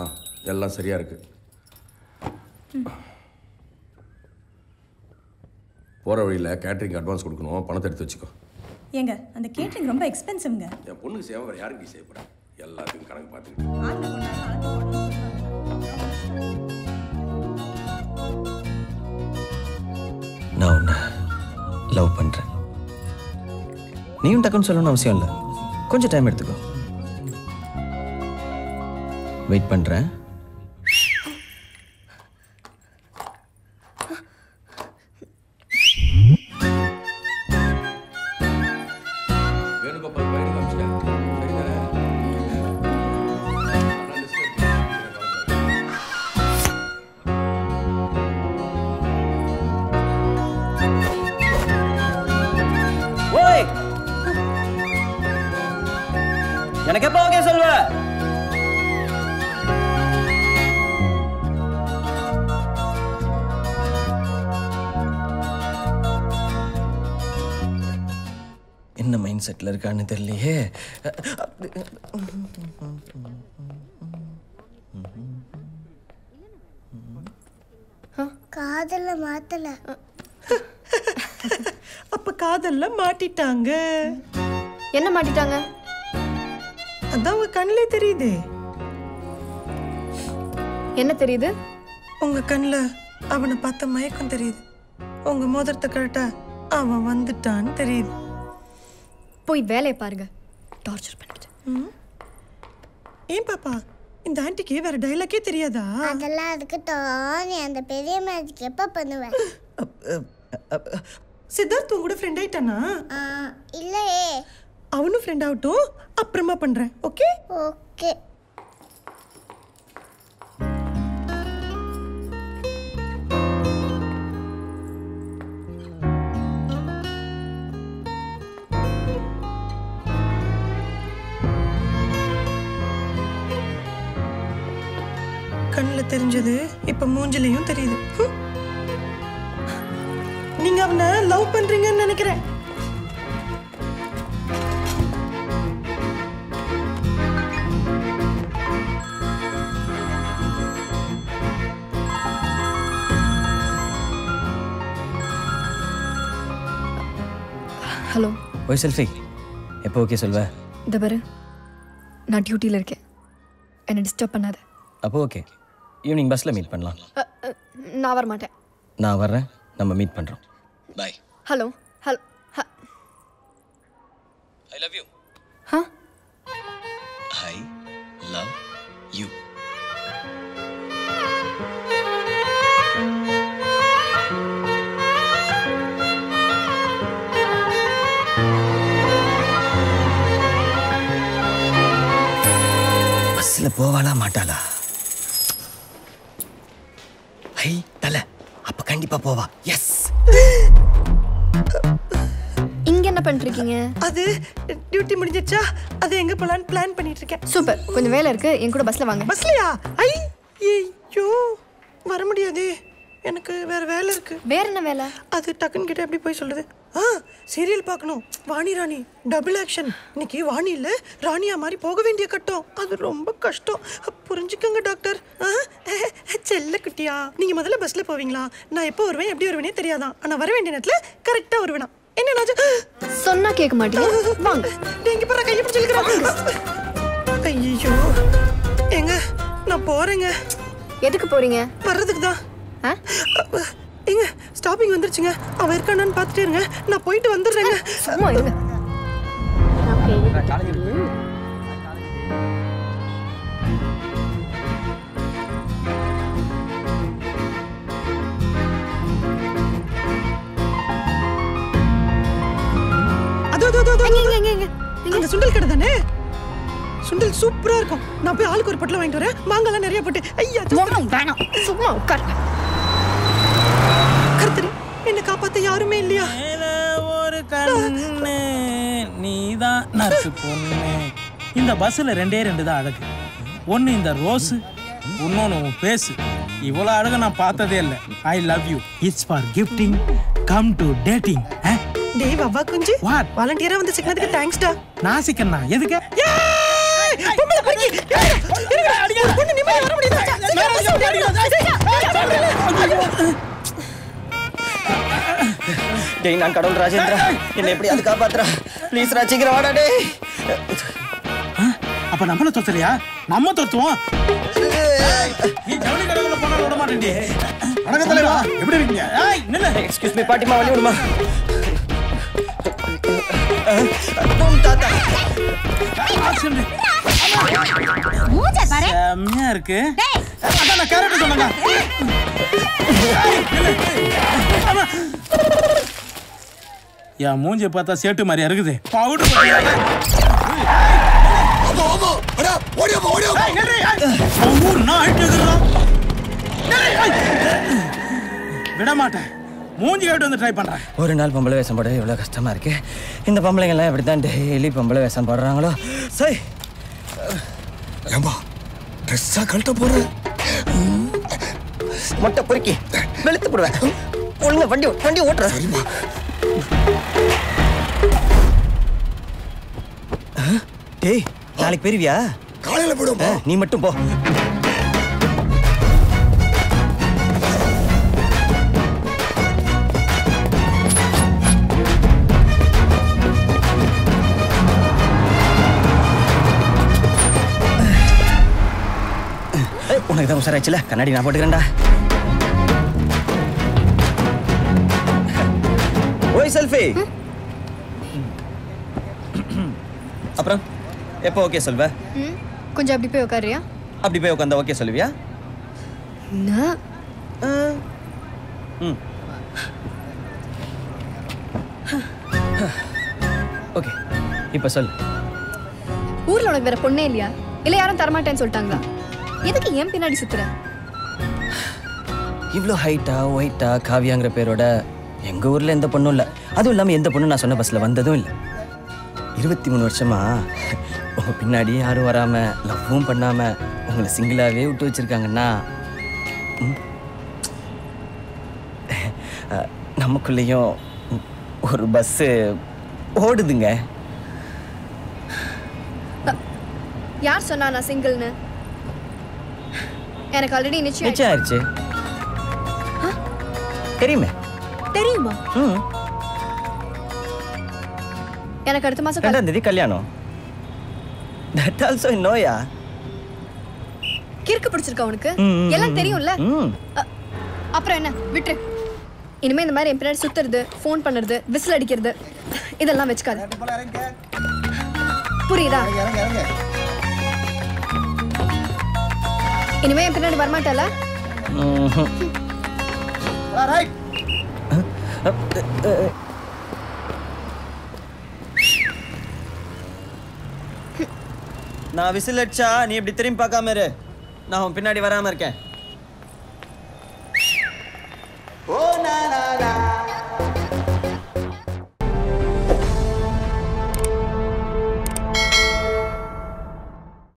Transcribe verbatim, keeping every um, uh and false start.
ஆ எல்லாம் சரியா இருக்கு. போற வழியில கேட்டரிங் அட்வான்ஸ் கொடுக்கணும், பணத்தை எடுத்து வச்சுக்கோ. ஏங்க அந்த கேட்டரிங் ரொம்ப எக்ஸ்பென்சிவ்ங்க. என் பொண்ணுக்கு சேவை வேற யாருக்கு சேவை போறா, எல்லாத்துக்கும் கணக்கு பார்த்துக்கிட்டு. நான் உன்னை லவ் பண்றேன், நீயும் டக்குன்னு சொல்லணும்னு அவசியம் இல்லை, கொஞ்சம் டைம் எடுத்துக்கோ. வெயிட் பண்றேன். எனக்கு எப்போ ஓகே சொல்வ? என்ன மைண்ட் செட்டில் இருக்கான்னு தெரியலையே. காதல்ல மாட்டல, அப்ப காதல்ல மாட்டிட்டாங்க. என்ன மாட்டிட்டாங்க? அதான் உங்க கண்ணிலே தெரியுது. என்ன தெரியுது? உங்க கண்ணுல அவனை பார்த்த மயக்கம் தெரியுது. உங்க மோதிரத்தை கரெக்டா அவன் வந்துட்டான்னு தெரியுது. போய் வேலையை பாருங்க, டார்ச்சர் பண்ணிட்டு. ஏன் பாப்பா இந்த ஆண்டிக்கு வேற டைலாக்கே தெரியாதா? அதெல்லாம் அதுக்கு தானே அந்த பெரிய மேஜிக் எப்ப பண்ணுவேன். சித்தார்த் உங்க கூட ஃப்ரெண்ட் ஆயிட்டானா? இல்லையே, அவனும் ஃப்ரெண்ட் ஆகட்டும், அப்புறமா பண்றேன். Okay okay. கண்ணில் தெரிஞ்சது இப்ப மூஞ்சிலையும் தெரியுது. நீங்க அவனை லவ் பண்றீங்கன்னு நினைக்கிறேன். ஹலோ ஓய் செல்ஃபி, எப்போ ஓகே சொல்வ? இந்த பாரு நான் டியூட்டியில் இருக்கேன், என்னை டிஸ்டர்ப் பண்ணாத. அப்போ ஓகே, ஈவினிங் பஸ்ஸில் மீட் பண்ணலாம். நான் வர மாட்டேன். நான் வர்றேன், நம்ம மீட் பண்ணுறோம். Bye. Hello hello, I love you. ஹா, ஐ லவ் யூ. போவாளா மாட்டாளா? ஐ தலை, அப்ப கண்டிப்பா போவா. எஸ். இங்க என்ன பண்றீங்க? அது டியூட்டி முடிஞ்சிச்சா, அது எங்க போலான்னு பிளான் பண்ணிட்டு இருக்கேன். சூப்பர், கொஞ்சம் வேலை இருக்கு, என் கூட பஸ்ல வாங்க. பஸ்லயா? ஐ ஐயோ வர முடியாது, எனக்கு வேற வேலை இருக்கு. வேற என்ன வேலை? அது டக்குன்னு கிட்ட எப்படி போய் சொல்றது? ஆ, சீரியல் பார்க்கணும். Vani Rani double action. இன்னைக்கு வாணி இல்ல ராணியா மாதிரி போக வேண்டிய கட்டம், அது ரொம்ப கஷ்டம், புரிஞ்சுக்கோங்க டாக்டர். செல்ல குட்டியா, நீங்க முதல்ல பஸ்ல போவீங்களா? நான் எப்போ வருவேன் எப்படி வருவேனே தெரியாதான், ஆனா வர வேண்டிய நேரத்துல கரெக்டா வருவேனா? என்ன சொன்னா கேட்க மாட்டீங்க? வாங்க, எங்க போற கையை பிடிச்சு இழுக்குறாங்க. ஐயோ எங்க நான் போறேங்க. எதுக்கு போறீங்க? வர்றதுக்கு தான். எங்க ஸ்டாப்பிங் வந்துருச்சுங்க, அவ இருக்கானான்னு பார்த்துட்டே இருங்க, நான் போயிட்டு வந்துடுறேங்க. சும்மா இருங்க. அதோ அதோ அதோ அந்த சுண்டல் கடை தானே, சுண்டல் சூப்பரா இருக்கும். நான் போய் ஆளுக்கு ஒரு பொட்டலம் வாங்கிட்டு வரேன், மாங்காலாம் நிறைய போட்டு. ஐயா வேணாம், சும்மா உட்காருங்க. என்ன காப்பாத்த யாருமே இல்லையா? ஒரு கண்ணு நீதான் நர்சு பொண்ணு. இந்த பஸ்ல ரெண்டே ரெண்டு தான் அழகு, ஒன்னு இந்த ரோஸ், இன்னொன்னு பேசு. இவ்வளவு அழகு நான் பார்த்ததே இல்லை. I love you. It's for gifting come to dating. டேய் பாப்பா குஞ்சு, வாட் வாலண்டியரா வந்து சிக்னதுக்கு தேங்க்ஸ் டா. நாசிக்கண்ணா எதுக்கு? ஏய் பொம்பள பக்கி, ஏய் இருங்க, அடிங்க பொண்ணு நிமியா. டேய் நான் கடவுள் ராஜேந்திரா, என்னை எப்படியாவது காப்பாத்துறா. ப்ளீஸ் ரா, சீக்கிரம் வாடா டேய். அப்ப நம்மள தொத்துறியா? நம்ம தொத்துவோம். நீ ஜவுளி கடைக்குள்ள போனா விட மாட்டேன்டி. அடங்க தலைவா, எப்படி இருக்கீங்க? ஏய் நில்லு. எக்ஸ்கியூஸ் மீ பாட்டிமா, வழி விடுமா. போம் தாத்தா. ஆச்சனே. மூஞ்சே பாரு. செமையா இருக்கு. டேய் அத நான் கேரட் சொன்னங்க. ஏய் நில்லு. அம்மா யா மூஞ்சே பார்த்தா சேட்டு மாதிரி இருக்குது. பவுடர் போடுங்க. ஓடியா ஓடியா ஏய் நெறி ஊர் நாட் இருக்குடா நெறி விட மாட்டேன். மூஞ்சி கேட்டு வந்து ட்ரை பண்றேன். ஒரு நாள் பொம்பளை வேஷம் போட இவ்வளவு கஷ்டமா இருக்கு. இந்த பொம்பளைங்க எல்லாம் இப்படி தான் டெய்லி பொம்பளை வேஷம் போடுறாங்களோ. சை ஏம்பா ட்ரெஸ்ஸா கழட்ட போறே. மொட்டை பொறுக்கி வெளுத்து போடுவேன். ஒழுங்கா வண்டி வண்டி ஓட்டுற. சரிமா டேய் நாளைக்கு பெறுவியா? காலையில போடுவோம். நீ மட்டும் போ. உனக்கு தான் உசாராச்சுல, கண்ணாடி நான் போட்டுக்கிறேன்டா. ஓய் செல்ஃபி. அப்புறம் எப்போ ஓகே சொல்வே? ம் கொஞ்சம் அப்படி போய் உட்காருறியா? அப்படி போய் உட்காந்தா ஓகே சொல்லுவியா? நான் ம் ஓகே. இப்போ சொல். ஊர்ல உனக்கு வேற பொண்ணே இல்லையா? இல்லை யாரும் தரமாட்டேன்னு சொல்லிட்டாங்களா? எதுக்கு ஏன் பின்னாடி சுத்துற? இவ்வளோ ஹைட்டா ஒயிட்டா காவியாங்கிற பேரோட எங்கள் ஊரில் எந்த பொண்ணும் இல்லை. அதுவும் இல்லாமல் எந்த பொண்ணும் நான் சொன்ன பஸ்ஸில் வந்ததும் இல்லை. இருபத்தி மூணு வருஷமா உங்கள் பின்னாடி யாரும் வராமல் லவ்வும் பண்ணாமல் உங்களை சிங்கிளாகவே விட்டு வச்சுருக்காங்கன்னா நமக்குள்ளேயும் ஒரு பஸ்ஸு ஓடுதுங்க. யார் சொன்னா நான் சிங்கிள்னு? எனக்கு ஆல்ரெடி நிச்சயம் நிச்சயம் ஆயிடுச்சு. தெரியுமே தெரியுமா? ம் எனக்கு அடுத்த மாசம் ரெண்டாம் தேதி கல்யாணம். தட் ஆல்சோ நோயா கிறுக்கு பிடிச்சிருக்கா உனக்கு? எல்லாம் தெரியும்ல. அப்புறம் என்ன விட்டு இனிமே இந்த மாதிரி என் பின்னாடி சுத்துறது, ஃபோன் பண்ணுறது, விசில் அடிக்கிறது இதெல்லாம் வச்சுக்காது. புரியுதா? இனிமே என் பின்னாடி வரமாட்டால. நான் விசில் அடிச்சா நீ இப்படி திரும்பி பார்க்காம இரு. நான் உன் பின்னாடி வராம இருக்கேன்.